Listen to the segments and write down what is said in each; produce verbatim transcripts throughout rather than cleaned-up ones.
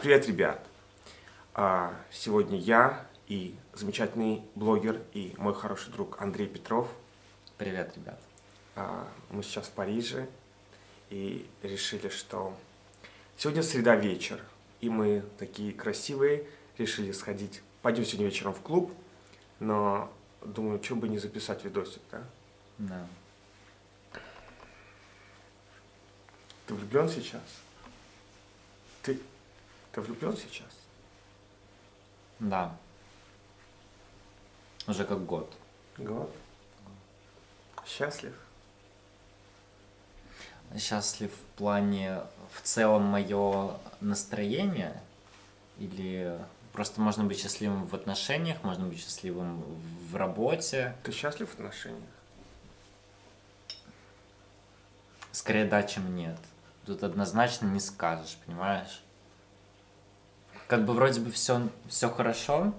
Привет, ребят! Сегодня я и замечательный блогер, и мой хороший друг Андрей Петров. Привет, ребят! Мы сейчас в Париже и решили, что сегодня среда вечер, и мы такие красивые, решили сходить, пойдем сегодня вечером в клуб, но думаю, что бы не записать видосик, да? Да. Ты влюблен сейчас? Ты, ты влюблен сейчас? Да. Уже как год. Год? Счастлив? Счастлив в плане, в целом, мое настроение? Или просто можно быть счастливым в отношениях, можно быть счастливым в работе? Ты счастлив в отношениях? Скорее да, чем нет. Тут однозначно не скажешь, понимаешь? Как бы вроде бы все, все хорошо,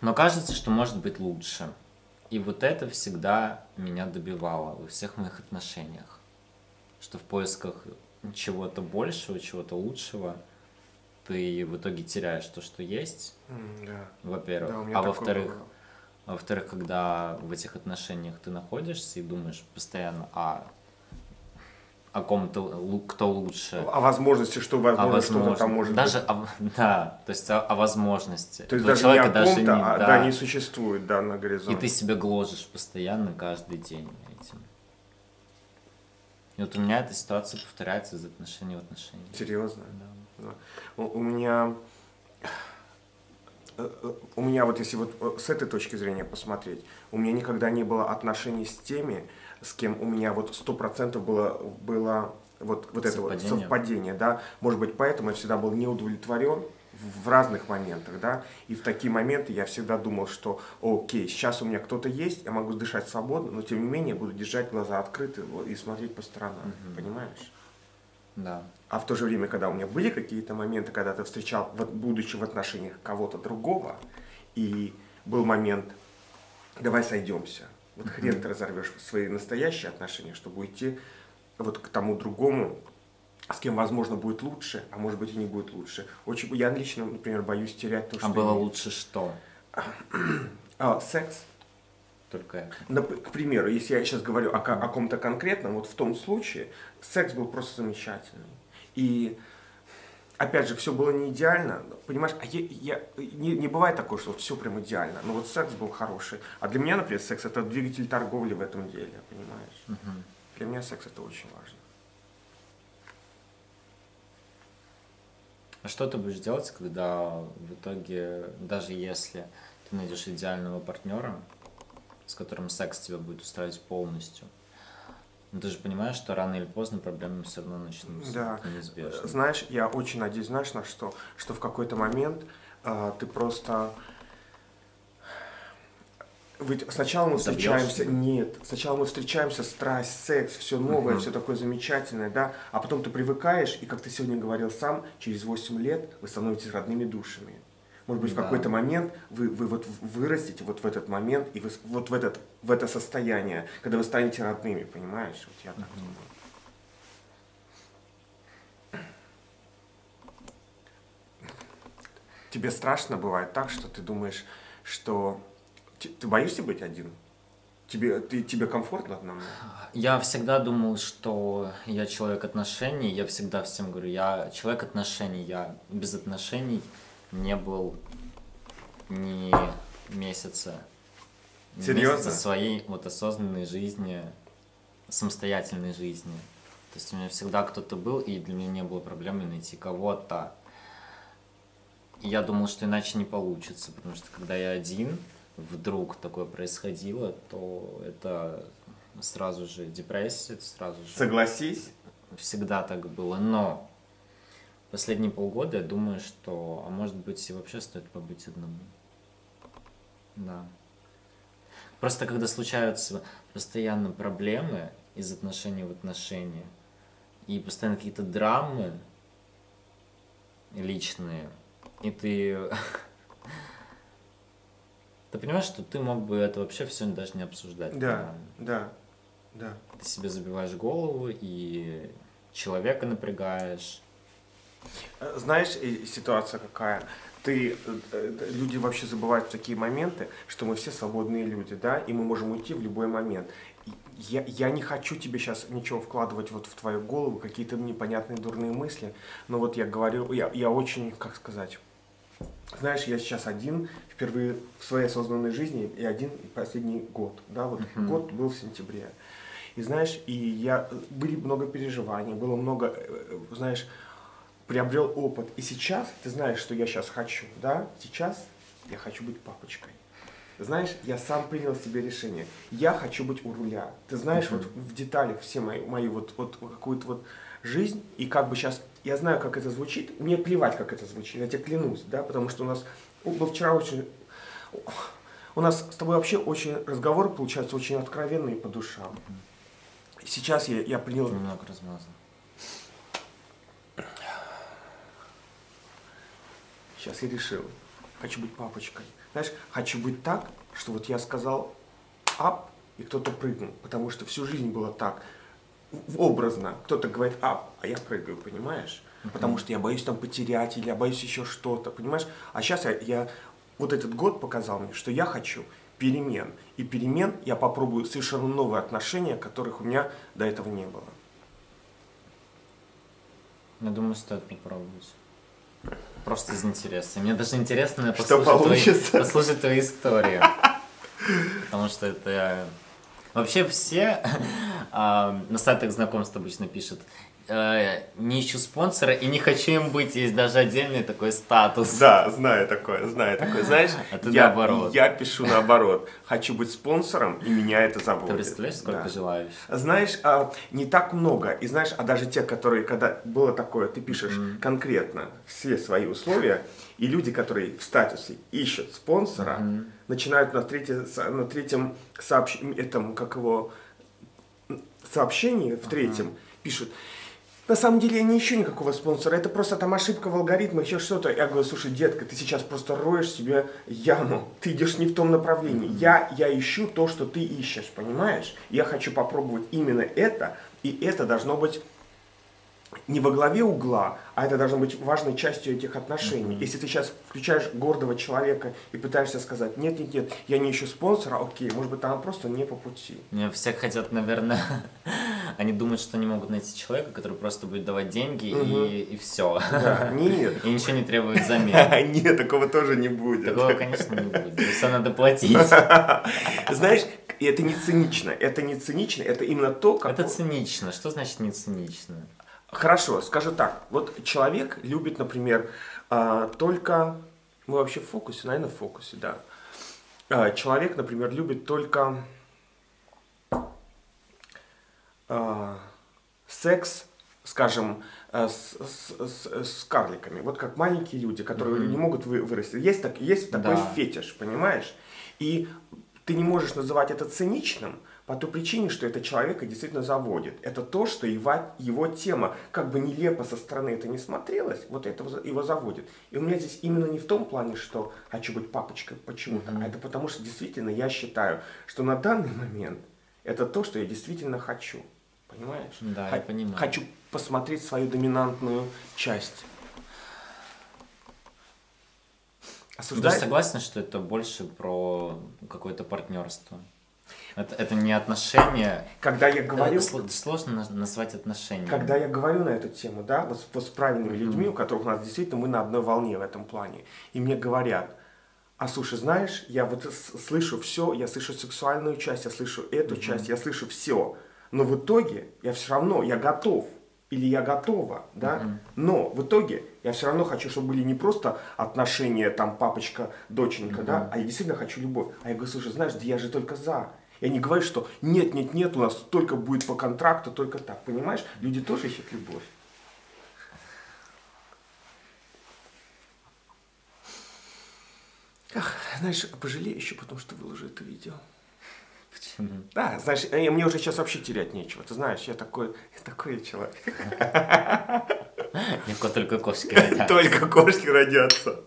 но кажется, что может быть лучше. И вот это всегда меня добивало во всех моих отношениях. Что в поисках чего-то большего, чего-то лучшего, ты в итоге теряешь то, что есть, mm, yeah. во-первых. Да, а во-вторых... Во-вторых, когда в этих отношениях ты находишься и думаешь постоянно о, о ком-то, кто лучше. О возможности, что возможно, что-то там может даже быть. О, да, то есть о, о возможности. То есть даже человека не о даже не, да, да, не существует, да, на горизонте. И ты себя гложешь постоянно, каждый день этим. И вот у меня эта ситуация повторяется из отношений в отношения. Серьезно? Да. У, у меня... У меня вот, если вот с этой точки зрения посмотреть, у меня никогда не было отношений с теми, с кем у меня вот сто процентов было, было вот, вот это вот совпадение, да. Может быть, поэтому я всегда был неудовлетворен в разных моментах, да. И в такие моменты я всегда думал, что окей, сейчас у меня кто-то есть, я могу дышать свободно, но тем не менее буду держать глаза открыты и смотреть по сторонам, угу. Понимаешь? Да. А в то же время, когда у меня были какие-то моменты, когда ты встречал, будучи в отношениях кого-то другого, и был момент, давай сойдемся. Вот mm-hmm. хрен ты разорвешь свои настоящие отношения, чтобы уйти вот к тому другому, с кем, возможно, будет лучше, а может быть и не будет лучше. Очень, я лично, например, боюсь терять то, что... А было лучше что? а, секс. Только... Но, к примеру, если я сейчас говорю о, о ком-то конкретном, вот в том случае секс был просто замечательный. И, опять же, все было не идеально, понимаешь, я, я, не, не бывает такое, что все прям идеально, но вот секс был хороший. А для меня, например, секс – это двигатель торговли в этом деле, понимаешь? Угу. Для меня секс – это очень важно. А что ты будешь делать, когда в итоге, даже если ты найдешь идеального партнера, с которым секс тебя будет устраивать полностью. Но ты же понимаешь, что рано или поздно проблемы все равно начнутся. Да. Неизбежно. Знаешь, я очень надеюсь, знаешь, на что, что в какой-то момент э, ты просто... Ведь сначала мы встречаемся, нет, сначала мы встречаемся, страсть, секс, все новое, угу. все такое замечательное, да, а потом ты привыкаешь, и как ты сегодня говорил сам, через восемь лет вы становитесь родными душами. Может быть, да. в какой-то момент вы, вы вот вырастете вот в этот момент и вы, вот в, этот, в это состояние, когда вы станете родными, понимаешь? Вот я так угу. думаю. Тебе страшно бывает так, что ты думаешь, что... Ты боишься быть один? Тебе, ты, тебе комфортно одному? Я всегда думал, что я человек отношений, я всегда всем говорю, я человек отношений, я без отношений не был ни месяца, ни месяца своей вот осознанной жизни, самостоятельной жизни. То есть у меня всегда кто-то был, и для меня не было проблемы найти кого-то. И я думал, что иначе не получится, потому что когда я один, вдруг такое происходило, то это сразу же депрессия, сразу же... Согласись? Всегда так было, но... Последние полгода я думаю, что, а может быть, и вообще стоит побыть одному. Да. Просто когда случаются постоянно проблемы из отношений в отношения, и постоянно какие-то драмы личные, и ты... Ты понимаешь, что ты мог бы это вообще все даже не обсуждать. Да, да, да. Ты себе забиваешь голову и... человека напрягаешь. Знаешь, ситуация какая? Ты, люди вообще забывают такие моменты, что мы все свободные люди, да, и мы можем уйти в любой момент. Я, я не хочу тебе сейчас ничего вкладывать вот в твою голову, какие-то непонятные дурные мысли, но вот я говорил, я, я очень, как сказать, знаешь, я сейчас один, впервые в своей осознанной жизни, и один последний год, да, вот [S2] Uh-huh. [S1] Год был в сентябре. И знаешь, и я, были много переживаний, было много, знаешь, приобрел опыт. И сейчас, ты знаешь, что я сейчас хочу, да? Сейчас я хочу быть папочкой. Знаешь, я сам принял себе решение. Я хочу быть у руля. Ты знаешь, [S2] Uh-huh. [S1] Вот в деталях все мои, мои вот, вот какую-то вот жизнь. И как бы сейчас, я знаю, как это звучит. Мне плевать, как это звучит. Я тебе клянусь, да? Потому что у нас был вчера очень... У нас с тобой вообще очень разговор получается очень откровенный по душам. [S2] Uh-huh. [S1] Сейчас я, я принял... [S2] Немного размазан. Сейчас я решил, хочу быть папочкой. Знаешь, хочу быть так, что вот я сказал ап, и кто-то прыгнул. Потому что всю жизнь было так, образно. Кто-то говорит ап, а я прыгаю, понимаешь? Uh-huh. Потому что я боюсь там потерять, или я боюсь еще что-то, понимаешь? А сейчас я, я, вот этот год показал мне, что я хочу перемен. И перемен я попробую совершенно новые отношения, которых у меня до этого не было. Я думаю, стоит попробовать. Просто из интереса. Мне даже интересно послушать, твои, послушать твою историю. Потому что это... Вообще все на сайтах знакомств обычно пишут: не ищу спонсора и не хочу им быть. Есть даже отдельный такой статус. Да, знаю такое, знаю такое. Знаешь, я пишу наоборот. Хочу быть спонсором, и меня это заботит. Ты представляешь, сколько желаешь? Знаешь, не так много. И знаешь, а даже те, которые, когда было такое, ты пишешь конкретно все свои условия, и люди, которые в статусе ищут спонсора, начинают на третьем сообщении, как его, сообщении в третьем пишут: на самом деле я не ищу никакого спонсора, это просто там ошибка в алгоритмах, еще что-то. Я говорю: слушай, детка, ты сейчас просто роешь себе яму, ты идешь не в том направлении. Mm-hmm. я, я ищу то, что ты ищешь, понимаешь? Я хочу попробовать именно это, и это должно быть не во главе угла, а это должно быть важной частью этих отношений. Mm-hmm. Если ты сейчас включаешь гордого человека и пытаешься сказать: нет, нет, нет, я не ищу спонсора, окей, может быть, там просто не по пути. Все хотят, наверное... Они думают, что не могут найти человека, который просто будет давать деньги, угу. и, и все. Да, нет. И ничего не требует взамен. Нет, такого тоже не будет. Такого, конечно, не будет. Все надо платить. Знаешь, это не цинично. Это не цинично, это именно то, как... Это цинично. Что значит не цинично? Хорошо, скажу так. Вот человек любит, например, только... Мы вообще в фокусе, наверное, в фокусе, да. Человек, например, любит только... Uh, секс, скажем, uh, с, с, с карликами. Вот как маленькие люди, которые mm-hmm. не могут вы, вырасти. Есть, так, есть такой да. фетиш, понимаешь? И ты не можешь называть это циничным по той причине, что это человека действительно заводит. Это то, что его, его тема, как бы нелепо со стороны это не смотрелось, вот это его заводит. И у меня здесь именно не в том плане, что хочу быть папочкой почему-то, mm-hmm. а это потому, что действительно я считаю, что на данный момент это то, что я действительно хочу. Понимаешь? Да, я понимаю. Хочу посмотреть свою доминантную часть. Осуждаю. Ты же согласен, что это больше про какое-то партнерство? Это, это не отношения. Когда я говорю... Это сложно назвать отношения. Когда я говорю на эту тему, да, вот с, вот с правильными mm-hmm. людьми, у которых у нас действительно мы на одной волне в этом плане, и мне говорят: а слушай, знаешь, я вот слышу все, я слышу сексуальную часть, я слышу эту mm-hmm. часть, я слышу все. Но в итоге я все равно, я готов, или я готова, да, mm-hmm. но в итоге я все равно хочу, чтобы были не просто отношения, там, папочка-доченька, mm-hmm. да, а я действительно хочу любовь. А я говорю: слушай, знаешь, да я же только за. Я не говорю, что нет-нет-нет, у нас только будет по контракту, только так, понимаешь? Люди тоже ищут любовь. Ах, знаешь, пожалею еще, потому что выложу это видео. Почему? Да, знаешь, мне уже сейчас вообще терять нечего. Ты знаешь, я такой, я такой человек. Только кошки родятся. Только кошки родятся.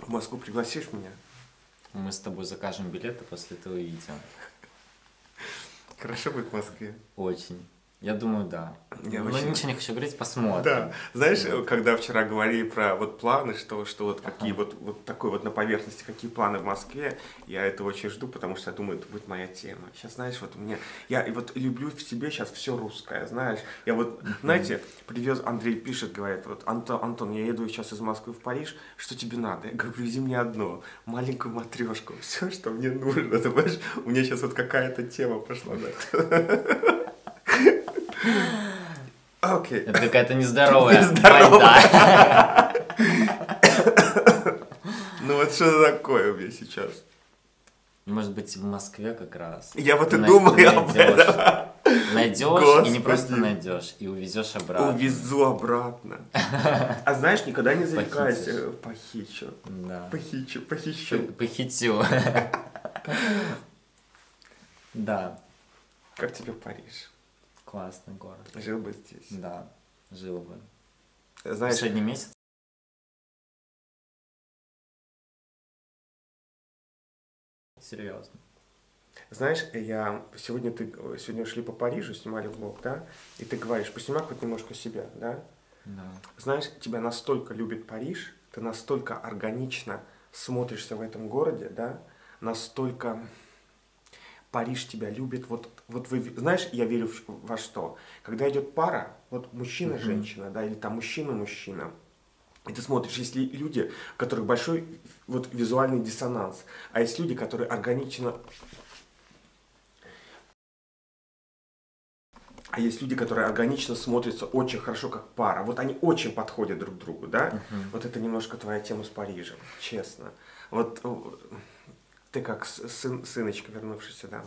В Москву пригласишь меня? Мы с тобой закажем билеты после этого видео. Хорошо будет в Москве. Очень. Я думаю, да. Я Но очень... ничего не хочу говорить, посмотрим. Да. Знаешь, да. Когда вчера говорили про вот планы, что, что вот ага. какие вот, вот такой вот на поверхности, какие планы в Москве, я этого очень жду, потому что я думаю, это будет моя тема. Сейчас, знаешь, вот мне, я вот люблю в себе сейчас все русское, знаешь. Я вот, знаете, привез, Андрей пишет, говорит, вот, Антон, Антон, я еду сейчас из Москвы в Париж, что тебе надо? Я говорю, привези мне одно, маленькую матрешку, все, что мне нужно, ты понимаешь? У меня сейчас вот какая-то тема пошла, да. Okay. Это какая-то нездоровая байда. Ну вот что такое у меня сейчас? Может быть, в Москве как раз. Я вот и думаю об этом. Найдешь, и не просто найдешь, и увезешь обратно. Увезу обратно. А знаешь, никогда не зарекайся. Похищу. Похищу, похищу. Похитю. Да. Как тебе Париж? Классный город. Жил бы здесь. Да, жил бы. Знаешь, последний месяц. Серьезно. Знаешь, я сегодня ты сегодня шли по Парижу, снимали влог, да? И ты говоришь, поснимай хоть немножко себя, да? Да. Знаешь, тебя настолько любит Париж, ты настолько органично смотришься в этом городе, да? Настолько Париж тебя любит. Вот, вот вы, знаешь, я верю в, во что? Когда идет пара, вот мужчина-женщина, mm-hmm. да, или там мужчина-мужчина, и ты смотришь, есть люди, у которых большой вот, визуальный диссонанс, а есть люди, которые органично... А есть люди, которые органично смотрятся очень хорошо, как пара. Вот они очень подходят друг другу, да? Mm-hmm. Вот это немножко твоя тема с Парижем, честно. Вот... Ты как сын, сыночка, вернувшийся домой.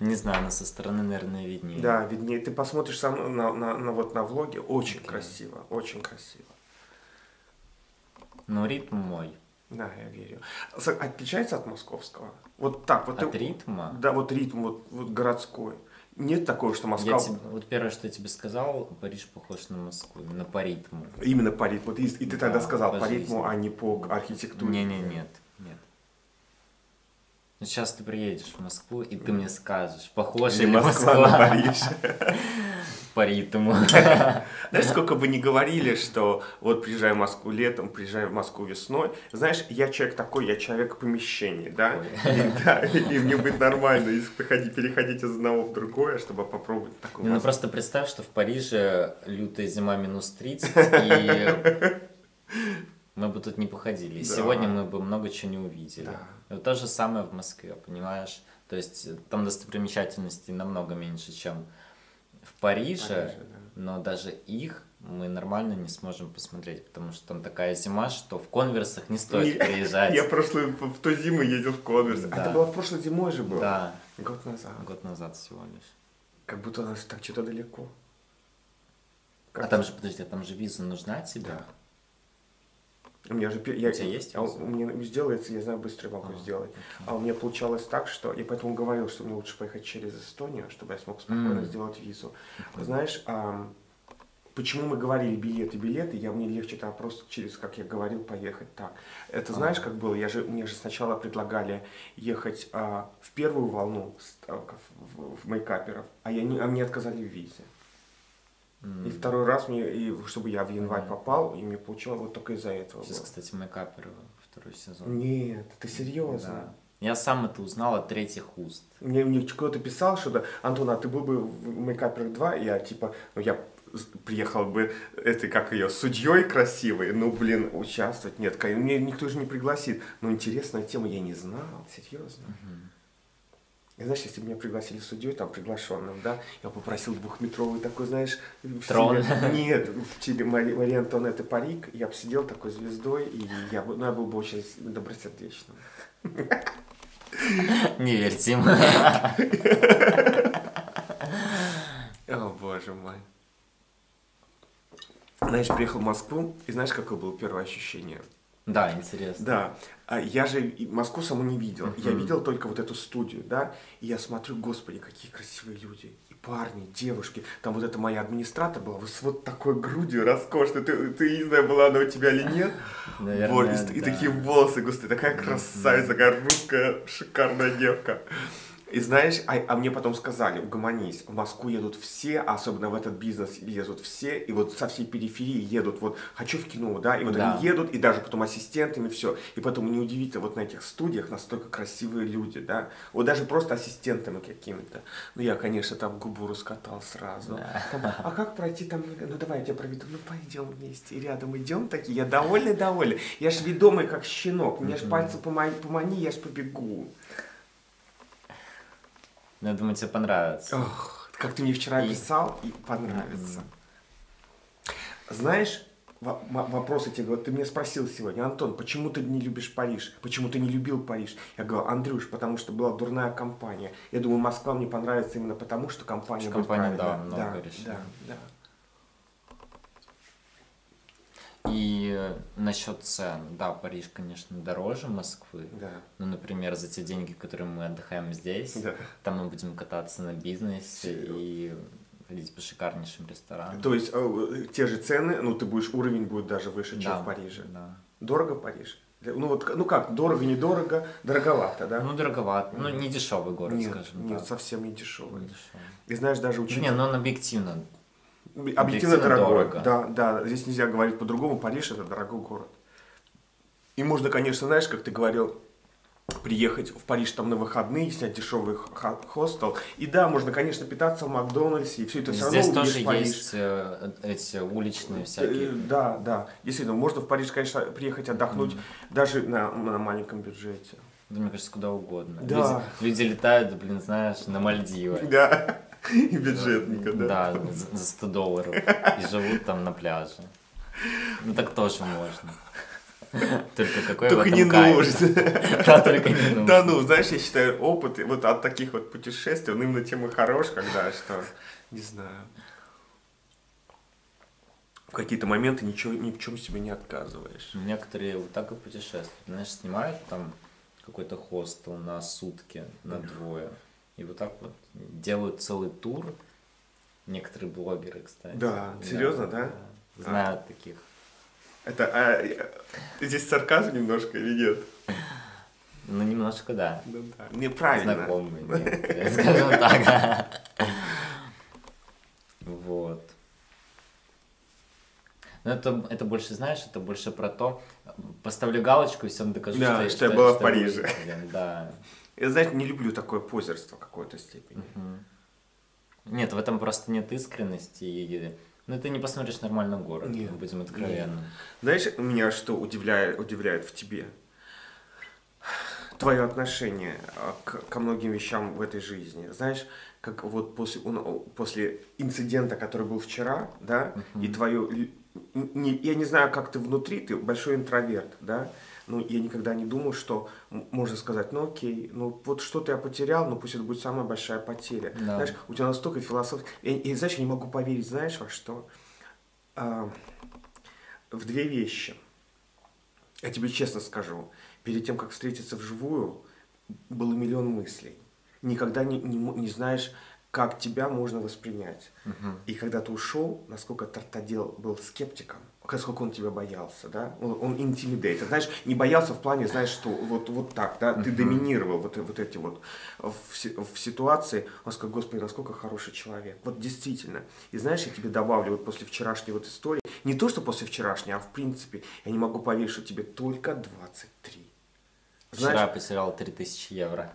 Не знаю, она со стороны, наверное, виднее. Да, виднее. Ты посмотришь сам на, на, на, вот, на влоге. Очень okay. красиво, очень красиво. Ну, ритм мой. Да, я верю. Отличается от московского? Вот так вот. От ты, ритма? Да, вот ритм вот, вот городской. Нет такого, что Москва... Тебе, вот первое, что я тебе сказал, Париж похож на Москву, на по ритму. Именно по ритму. И, и ты да, тогда сказал по, по ритму, а не по архитектуре. Не-не-нет. Сейчас ты приедешь в Москву, и ты мне скажешь, похожа ли Москва на Париж. По ритму. Знаешь, сколько бы ни говорили, что вот приезжай в Москву летом, приезжай в Москву весной. Знаешь, я человек такой, я человек помещений, да? И мне будет нормально, если переходить из одного в другое, чтобы попробовать такую Москву. Ну просто представь, что в Париже лютая зима минус тридцать, и... Мы бы тут не походили. И да. Сегодня мы бы много чего не увидели. Да. Вот то же самое в Москве, понимаешь? То есть там достопримечательностей намного меньше, чем в Париже, Париже да. но даже их мы нормально не сможем посмотреть, потому что там такая зима, что в конверсах не стоит не, приезжать. Я прошлую, в ту зиму ездил в конверсах. Да. А это было в прошлой зимой же было? Да. Год назад. Год назад всего лишь. Как будто у нас так что-то далеко. Как а там же, подожди, а там же виза нужна тебе? Да. У меня же я, у тебя есть? А у меня сделается, я знаю, быстро могу а, сделать. Okay. А у меня получалось так, что я поэтому говорил, что мне лучше поехать через Эстонию, чтобы я смог спокойно mm. сделать визу. Okay. Знаешь, а, почему мы говорили билеты, билеты, я мне легче там просто через, как я говорил, поехать так. Это okay. знаешь, как было? Я же, мне же сначала предлагали ехать а, в первую волну в, в, в Мейкаперов, а, я не, а мне отказали в визе. И второй раз, мне, и, чтобы я в январь mm. попал, и мне получилось вот только из-за этого. Сейчас, было. Кстати, Мейкапер второй сезон. Нет, ты серьезно? Да. Я сам это узнал от третьих уст. Мне, мне кто-то писал, что да, Антон, а ты был бы в Мейкапер два, я типа, ну я приехал бы, этой, как ее, судьей красивой, ну блин, участвовать нет, мне никто же не пригласит. Но интересная тема, я не знал, серьезно. Mm-hmm. И знаешь, если бы меня пригласили судьей, там, приглашенным, да, я попросил двухметровый такой, знаешь... Трон? Себе... Нет, в Чили Мари... Мария Антонетта парик, я бы сидел такой звездой, и я, бы... ну, я был бы очень добросердечным. Не верьте ему. О, боже мой. Знаешь, приехал в Москву, и знаешь, какое было первое ощущение? Да, интересно. Да. Я же Москву саму не видел. Uh-huh. Я видел только вот эту студию, да, и я смотрю, господи, какие красивые люди. И парни, и девушки. Там вот эта моя администратор была с вот такой грудью роскошной. Ты, ты не знаю, была она у тебя или нет. Наверное, вот, и, да. и такие волосы густые, такая красавица, такая русская шикарная девка. И знаешь, а, а мне потом сказали, угомонись, в Москву едут все, особенно в этот бизнес едут все, и вот со всей периферии едут, вот хочу в кино, да, и вот да. они едут, и даже потом ассистентами, все. И потом неудивительно, вот на этих студиях настолько красивые люди, да, вот даже просто ассистентами какими-то. Ну я, конечно, там губу раскатал сразу. Да. Там, а как пройти там, ну давай я тебя проведу, ну пойдем вместе, и рядом идем такие, я довольный-довольный, я ж ведомый как щенок, мне ж пальцы помани, я ж побегу. Я думаю, тебе понравится. Ох, как ты мне вчера и... писал, и понравится. Mm-hmm. Знаешь, вопросы тебе говорят, ты меня спросил сегодня, Антон, почему ты не любишь Париж? Почему ты не любил Париж? Я говорю, Андрюш, потому что была дурная компания. Я думаю, Москва мне понравится именно потому, что компания будет правильная. Да, много решений. Да, да. И насчет цен. Да, Париж, конечно, дороже Москвы. Да. Ну, например, за те деньги, которые мы отдыхаем здесь, да. там мы будем кататься на бизнесе и... ходить по шикарнейшим ресторанам. То есть э, те же цены, ну ты будешь, уровень будет даже выше, да, чем в Париже. Да. Дорого в Париже? Ну вот, ну как, дорого, недорого, дороговато, да? Ну дороговато, mm. ну не дешевый город, нет, скажем нет, так. Нет, совсем не дешевый. Не дешевый. И знаешь, даже учитель... Не, но он объективно. Объективно, объективно дорогой, дорого. Да, да, здесь нельзя говорить по-другому, Париж это дорогой город. И можно, конечно, знаешь, как ты говорил, приехать в Париж там на выходные, снять дешевый хостел. И да, можно, конечно, питаться в Макдональдсе, и все это все равно здесь тоже в Париж. Есть э, эти уличные всякие. Да, да. Действительно, можно в Париж, конечно, приехать отдохнуть mm-hmm. даже на, на маленьком бюджете. Да, мне кажется, куда угодно. Да. Люди, люди летают, блин, знаешь, на Мальдивы. Да, и бюджетненько, да. Да, за сто долларов. И живут там на пляже. Ну так тоже можно. Только какой только не нужен. Да, только не нужен. Да, ну, знаешь, я считаю, опыт вот от таких вот путешествий, он именно тем и хорош, когда что, не знаю, в какие-то моменты ничего, ни в чем себе не отказываешь. Некоторые вот так и путешествуют. Знаешь, снимают там какой-то хостел на сутки, на двое, и вот так вот делают целый тур. Некоторые блогеры, кстати. Да, серьезно, да? Знают таких. Это а, здесь сарказм немножко или нет? Ну, немножко, да. Ну, да. Неправильно. Знакомый, нет, скажем так. Вот. Но это, это больше, знаешь, это больше про то, поставлю галочку и всем докажу, да, что, я, что я была что в Париже. Я, да. я, знаешь, не люблю такое позерство в какой-то степени. Угу. Нет, в этом просто нет искренности и... Ну, ты не посмотришь нормально город, нет, будем откровенны. Нет. Знаешь, меня что удивляет, удивляет в тебе? Твое отношение к, ко многим вещам в этой жизни. Знаешь, как вот после, после инцидента, который был вчера, да, uh-huh. и твое... Не, я не знаю, как ты внутри, ты большой интроверт, да? Ну, я никогда не думал, что можно сказать, ну окей, ну вот что-то я потерял, ну пусть это будет самая большая потеря. Да. Знаешь, у тебя настолько философия. И, и знаешь, я не могу поверить, знаешь, во что? А, в две вещи. Я тебе честно скажу, перед тем, как встретиться вживую, было миллион мыслей. Никогда не, не, не знаешь, как тебя можно воспринять. Угу. И когда ты ушел, насколько Тартадел был скептиком, сколько он тебя боялся, да? Он интимидейтер, знаешь, не боялся в плане, знаешь, что вот, вот так, да, ты uh-huh. доминировал вот, вот эти вот в, в ситуации. Он сказал, господи, насколько хороший человек. Вот действительно. И знаешь, я тебе добавлю вот после вчерашней вот истории, не то, что после вчерашней, а в принципе, я не могу поверить, что тебе только двадцать три. Знаешь, вчера я потерял три тысячи евро.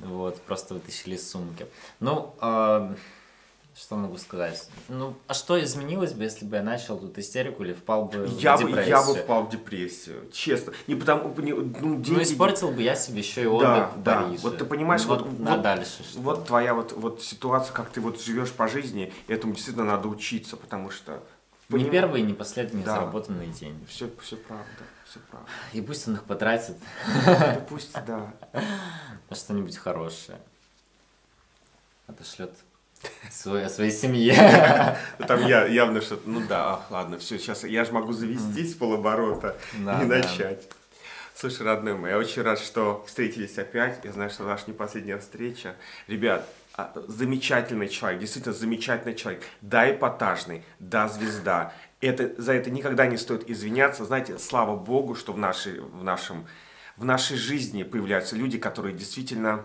Вот, просто вытащили из сумки. Ну, что могу сказать? Ну, а что изменилось бы, если бы я начал тут истерику или впал бы я в депрессию? Бы, я бы впал в депрессию, честно. Не потому, не, ну, деньги... ну, испортил бы я себе еще и отдых в Париже. Да, вот ты понимаешь, ну, вот, вот, дальше, что? Вот твоя вот, вот ситуация, как ты вот живешь по жизни, этому действительно надо учиться, потому что... Поним... Не первые, не последние да. заработанные деньги. Все, все правда, все правда. И пусть он их потратит. Да пусть, да. На что-нибудь хорошее. Отошлет. Своей, своей семье. Там я явно что-то, ну да, ах, ладно, все, сейчас я же могу завестись mm. полоборота да, и да. начать. Слушай, родные мои, я очень рад, что встретились опять. Я знаю, что наша не последняя встреча. Ребят, замечательный человек, действительно замечательный человек. Да, эпатажный, да, звезда. Это, за это никогда не стоит извиняться. Знаете, слава богу, что в, нашей, в нашем... в нашей жизни появляются люди, которые действительно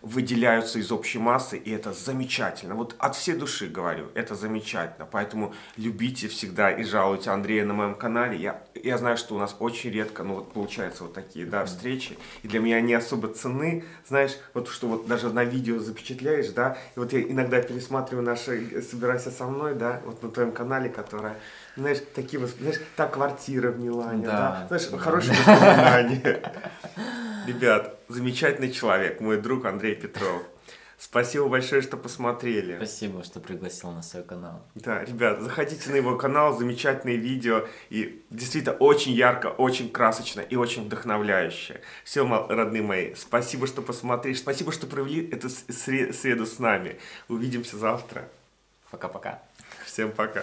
выделяются из общей массы, и это замечательно. Вот от всей души говорю, это замечательно. Поэтому любите всегда и жалуйте Андрея на моем канале. Я, я знаю, что у нас очень редко, ну вот получаются вот такие, да, встречи, и для меня они особо ценны, знаешь, вот что вот даже на видео запечатляешь, да, и вот я иногда пересматриваю наши «Собирайся со мной», да, вот на твоем канале, которая, знаешь, такие вот, знаешь, та квартира в Милане, да, да, знаешь, да, хорошие воспоминания. Ребят, замечательный человек, мой друг Андрей Петров. Спасибо большое, что посмотрели. Спасибо, что пригласил на свой канал. Да, ребят, заходите на его канал, замечательные видео. И действительно очень ярко, очень красочно и очень вдохновляюще. Все, родные мои, спасибо, что посмотрели. Спасибо, что провели эту среду с нами. Увидимся завтра. Пока-пока. Всем пока.